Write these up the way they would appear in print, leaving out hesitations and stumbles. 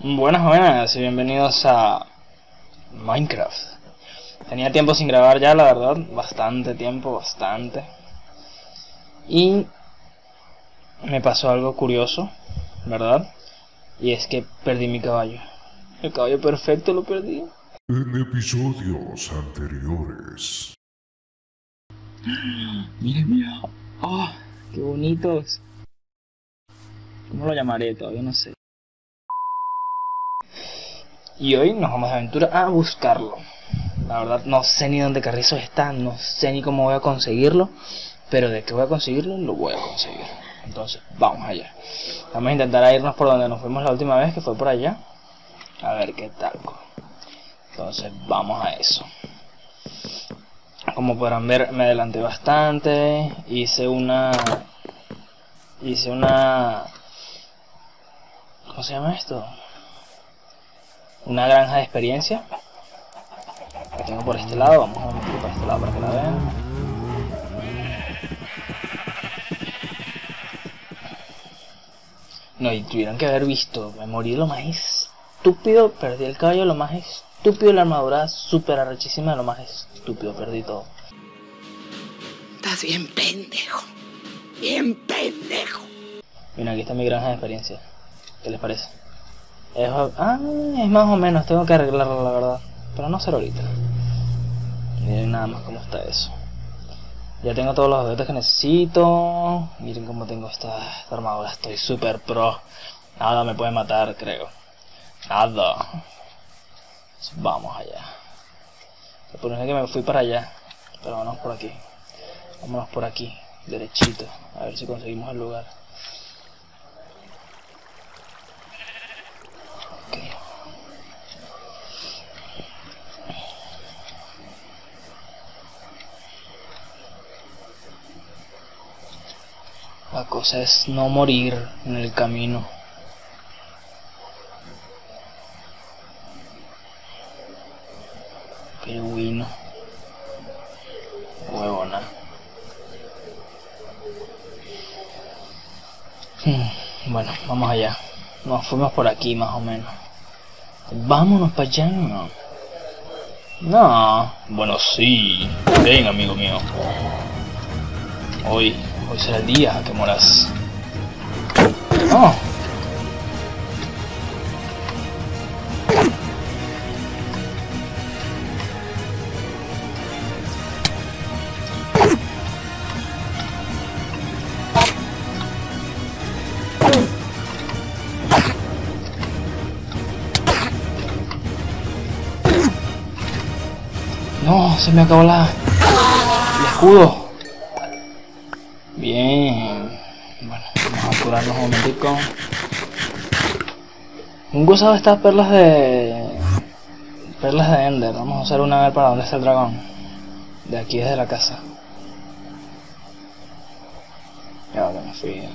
Buenas y bienvenidos a Minecraft. Tenía tiempo sin grabar ya, la verdad, bastante tiempo, bastante. Y me pasó algo curioso, ¿verdad? Y es que perdí mi caballo. El caballo perfecto lo perdí. En episodios anteriores. Miren, mira. ¡Ah! ¡Oh, qué bonitos! ¿Cómo lo llamaré? Todavía no sé. Y hoy nos vamos de aventura a buscarlo. La verdad no sé ni dónde carrizos está, no sé ni cómo voy a conseguirlo, pero de que voy a conseguirlo, lo voy a conseguir. Entonces, vamos allá. Vamos a intentar irnos por donde nos fuimos la última vez, que fue por allá. A ver qué tal. Entonces, vamos a eso. Como podrán ver, me adelanté bastante. Hice una... ¿Cómo se llama esto? Una granja de experiencia. La tengo por este lado, vamos a meterla por este lado para que la vean. No, y tuvieron que haber visto, me morí lo más estúpido, perdí el caballo lo más estúpido, la armadura súper arrechísima lo más estúpido, perdí todo. Estás bien pendejo, bien pendejo. Mira, aquí está mi granja de experiencia, ¿qué les parece? Es más o menos, tengo que arreglarlo la verdad, pero no será ahorita. Miren nada más cómo está eso. Ya tengo todos los objetos que necesito. Miren cómo tengo esta armadura, estoy super pro. Nada me puede matar, creo. Nada. Vamos allá. Se supone que me fui para allá, pero vámonos por aquí. Vámonos por aquí, derechito, a ver si conseguimos el lugar. La cosa es no morir en el camino. Pingüino. Huevona. Bueno, vamos allá. Nos fuimos por aquí más o menos. Vámonos para allá. No. Bueno, sí. Ven, amigo mío. Hoy será el día que moras. ¡Oh! No, se me acabó el escudo. Bien, bueno, vamos a curarnos un momentico. Nunca he usado estas perlas de Ender. Vamos a usar una a ver para dónde está el dragón. De aquí desde la casa. Ya que me fui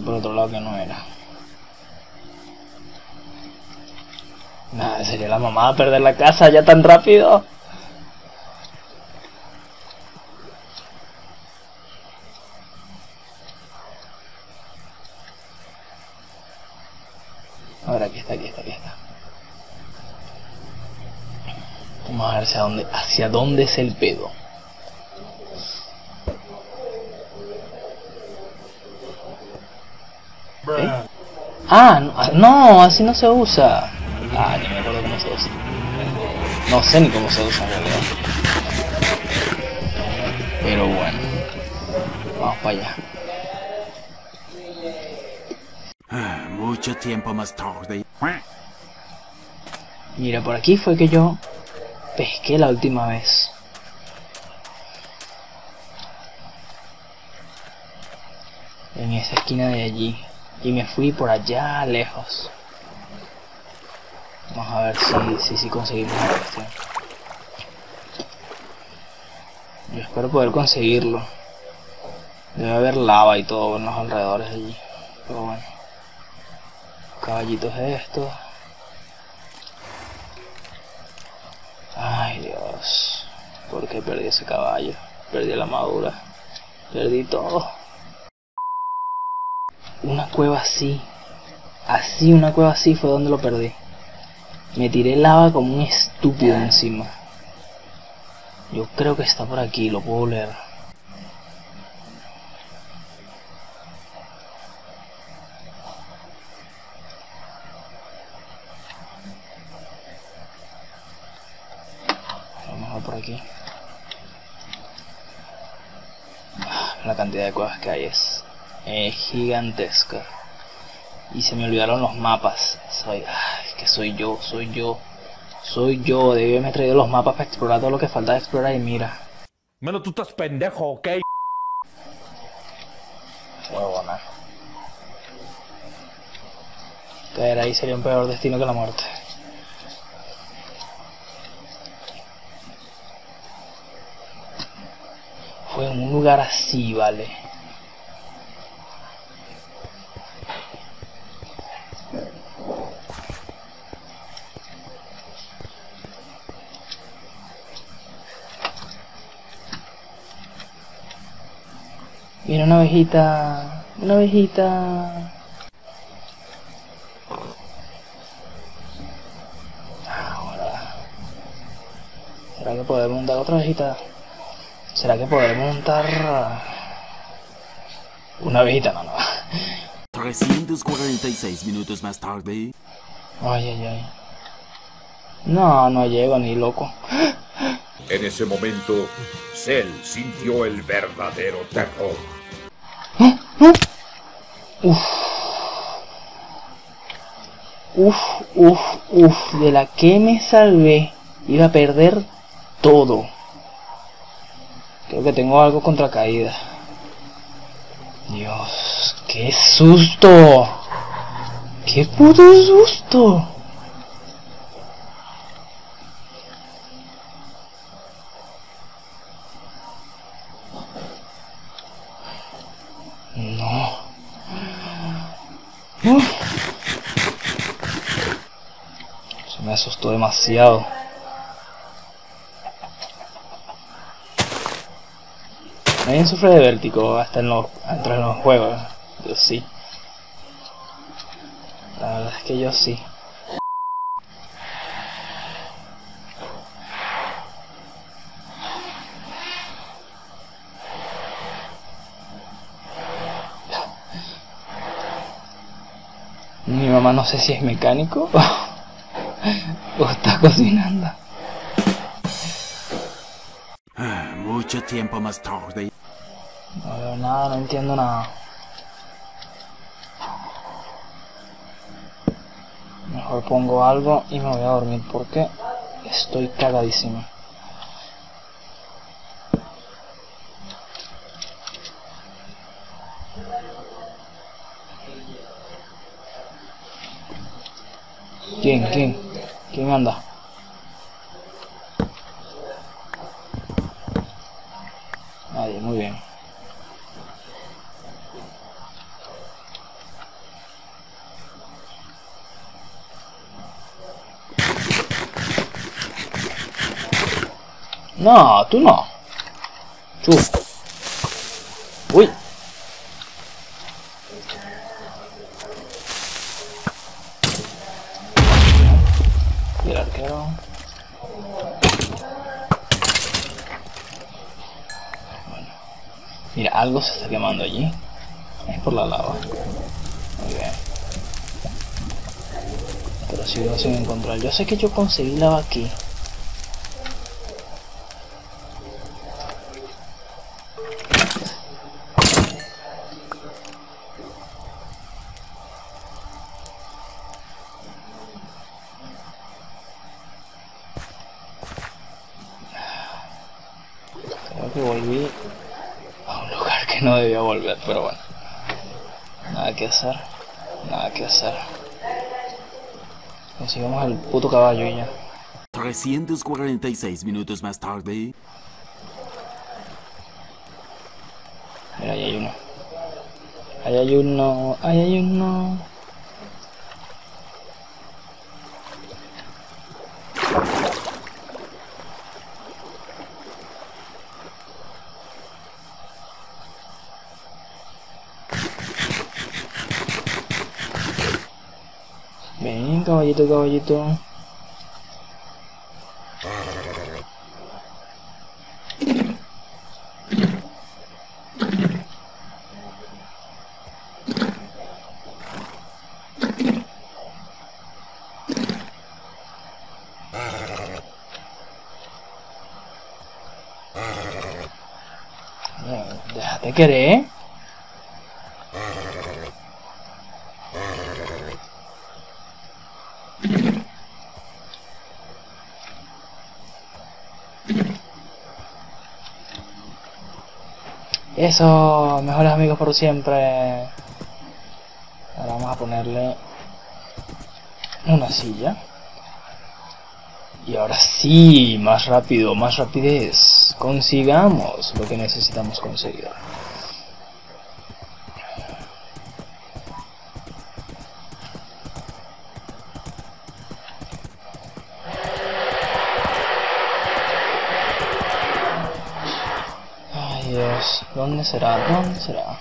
por otro lado que no era. Nada, sería la mamada perder la casa ya tan rápido. Ahora aquí está. Vamos a ver hacia dónde es el pedo. ¿Eh? Ah, no, así no se usa. Ah, ni me acuerdo cómo se usa. No sé ni cómo se usa en realidad. Pero bueno, vamos para allá. Mucho tiempo más tarde. Mira, por aquí fue que yo pesqué la última vez. En esa esquina de allí. Y me fui por allá lejos. Vamos a ver si conseguimos la cuestión. Yo espero poder conseguirlo. Debe haber lava y todo en los alrededores de allí. Pero bueno. Caballitos estos. Ay Dios, ¿por qué perdí ese caballo? Perdí la armadura, perdí todo. Una cueva así, así, una cueva así, fue donde lo perdí. Me tiré lava como un estúpido encima. Yo creo que está por aquí, lo puedo leer. Vamos a por aquí. La cantidad de cuevas que hay es gigantesca. Y se me olvidaron los mapas. Soy yo. Debí haberme traído los mapas para explorar todo lo que falta de explorar y mira. Menos tú estás pendejo, ¿ok? Huevona. Caer ahí sería un peor destino que la muerte. Fue en un lugar así, vale. Mira, una ovejita, una ovejita. Ahora, ¿será que poder montar otra ovejita? ¿Será que poder montar una ovejita? No, no. 346 minutos más tarde. Ay, ay, ay. No, no llego ni loco. En ese momento, Cell sintió el verdadero terror. Uf, de la que me salvé. Iba a perder todo. Creo que tengo algo contra caída. Dios, qué susto. Qué puto susto. No. Se me asustó demasiado. Nadie sufre de vértigo hasta en los juegos. Yo sí. La verdad es que yo sí. Mi mamá no sé si es mecánico o está cocinando. Mucho tiempo más tarde. No veo nada, no entiendo nada. Mejor pongo algo y me voy a dormir porque estoy cagadísimo. ¿Quién anda? Nadie, muy bien. No, tú no. Tú. Uy. Mira, algo se está quemando allí. Es por la lava. Muy bien. Pero sigo sin encontrar. Yo sé que yo conseguí lava aquí. Creo que volví a un lugar que no debía volver, pero bueno, nada que hacer. Consigamos el puto caballo y ya. 346 minutos más tarde. Mira, ahí hay uno. Ahí hay uno. Ven, caballito, caballito. Déjate querer. Eso, mejores amigos por siempre. Ahora vamos a ponerle una silla. Y ahora sí, más rápido, más rapidez. Consigamos lo que necesitamos conseguir. Ay, Dios, ¿dónde será? ¿Dónde será?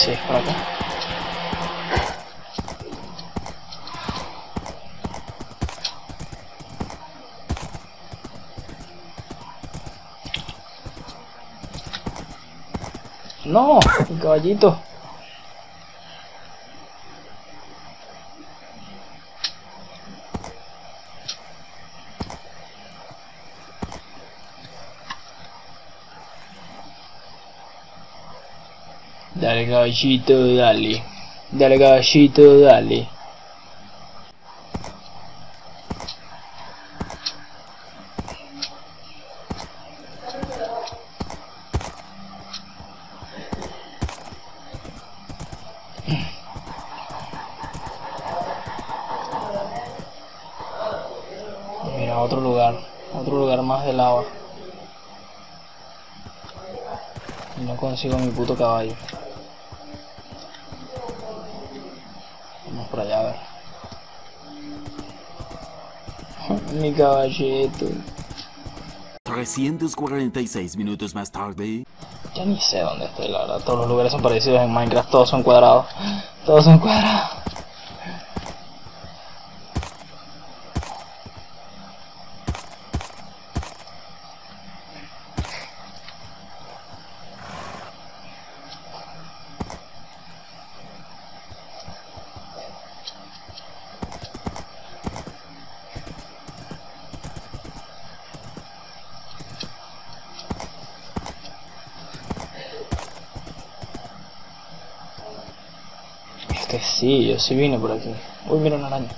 Sí, es por acá. No, el caballito. Dale caballito, dale. Dale caballito, dale. Mira, otro lugar más de lava. Y no consigo mi puto caballo. Por allá, a ver. Mi caballito. 346 minutos más tarde. Ya ni sé dónde estoy, la verdad. Todos los lugares son parecidos en Minecraft. Todos son cuadrados. Todos son cuadrados. Que sí, yo sí vine por aquí. Uy, mira una araña.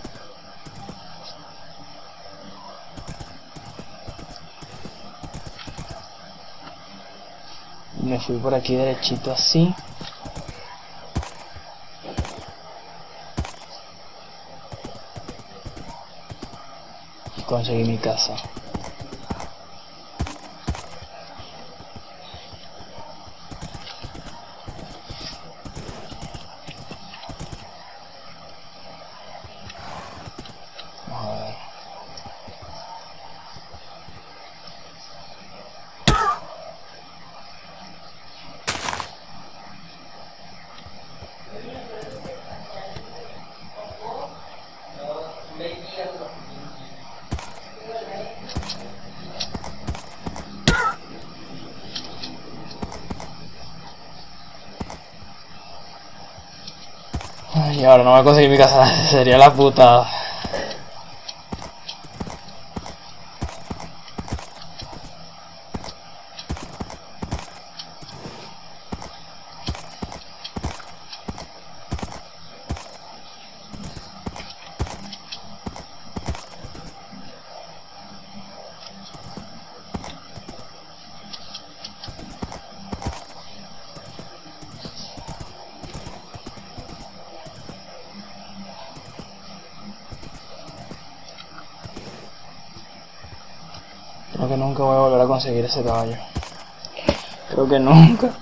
Me fui por aquí derechito así. Y conseguí mi casa. Y ahora no voy a conseguir mi casa, sería la puta. Creo que nunca voy a volver a conseguir ese caballo. Creo que nunca.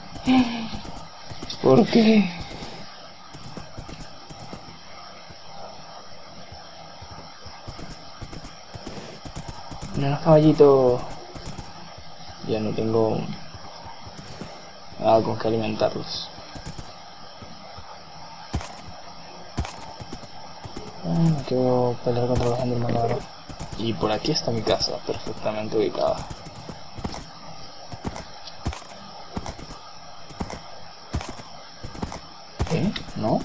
¿Por qué? Mira los caballitos. Ya no tengo nada con que alimentarlos. No quiero pelear contra los Enderman ahora. Y por aquí está mi casa, perfectamente ubicada. ¿Eh? ¿No?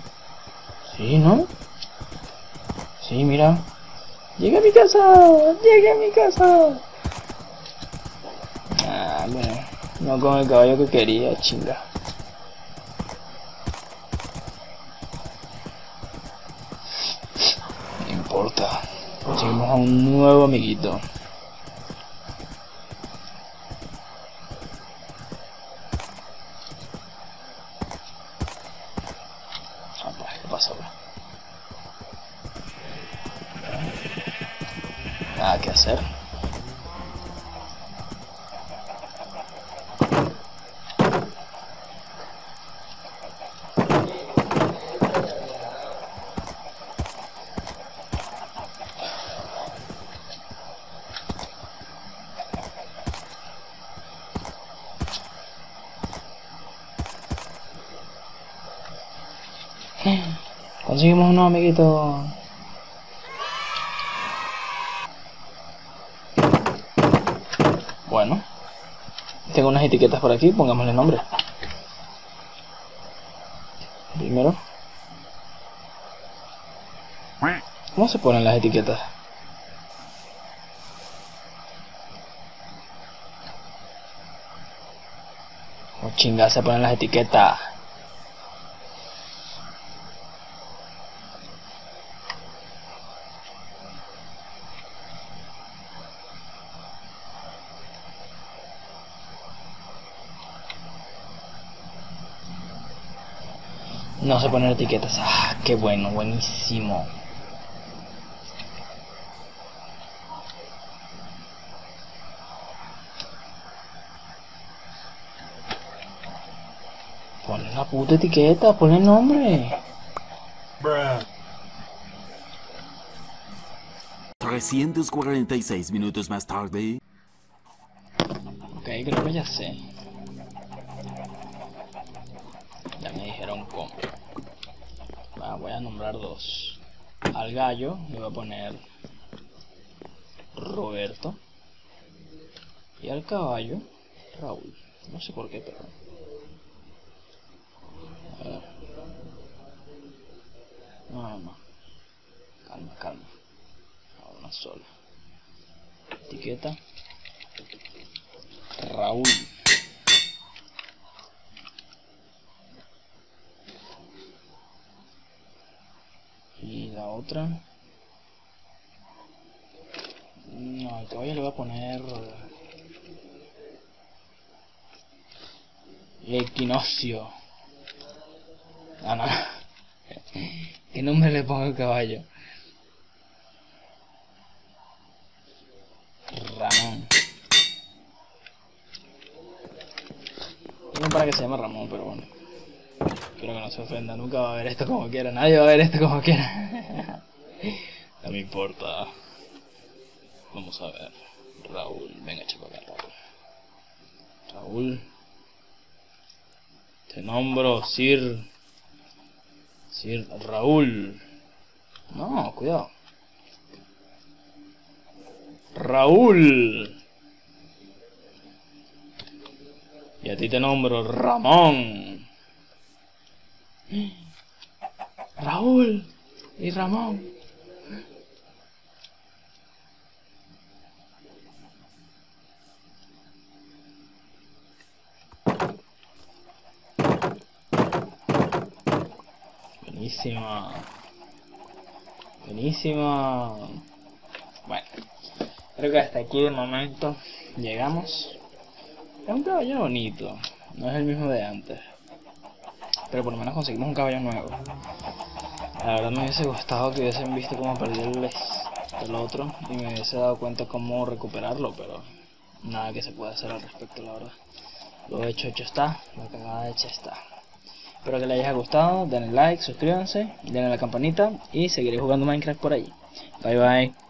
¿Sí, no? Sí, mira. ¡Llegué a mi casa! ¡Llegué a mi casa! Ah, bueno. No con el caballo que quería, chinga. No importa. Conseguimos a un nuevo amiguito. ¿Qué pasa ahora? Nada que hacer. Conseguimos uno, amiguito. Bueno, tengo unas etiquetas por aquí, pongámosle nombre. Primero, ¿cómo se ponen las etiquetas? ¿Cómo chingas se ponen las etiquetas? No sé poner etiquetas. Ah, qué bueno, buenísimo. Pon la puta etiqueta, pon el nombre. 346 minutos más tarde. Ok, creo que ya sé. Ya me dijeron cómo. Ah, voy a nombrar dos. Al gallo le voy a poner Roberto. Y al caballo, Raúl. No sé por qué, pero... A ver. No. Calma. A una sola. Etiqueta. Raúl. Y la otra... No, al caballo le voy a poner... Equinoccio. Ah, no. ¿Qué nombre le pongo al caballo? Ramón. Tengo para que se llame Ramón, pero bueno. Espero que no se ofenda, nunca va a ver esto como quiera, nadie va a ver esto como quiera. No me importa. Vamos a ver. Raúl, venga, chico, acá, Raúl. Te nombro Sir. Sir Raúl. No, cuidado. Raúl. Y a ti te nombro Ramón. Raúl y Ramón. Buenísima. Bueno, creo que hasta aquí de momento llegamos. Es un caballo bonito, no es el mismo de antes, pero por lo menos conseguimos un caballo nuevo. La verdad me hubiese gustado que hubiesen visto cómo perdí el otro y me hubiese dado cuenta cómo recuperarlo, pero nada que se pueda hacer al respecto, la verdad. Lo hecho está, lo que nada hecho está. Espero que les haya gustado, denle like, suscríbanse, denle a la campanita y seguiré jugando Minecraft por allí. Bye bye.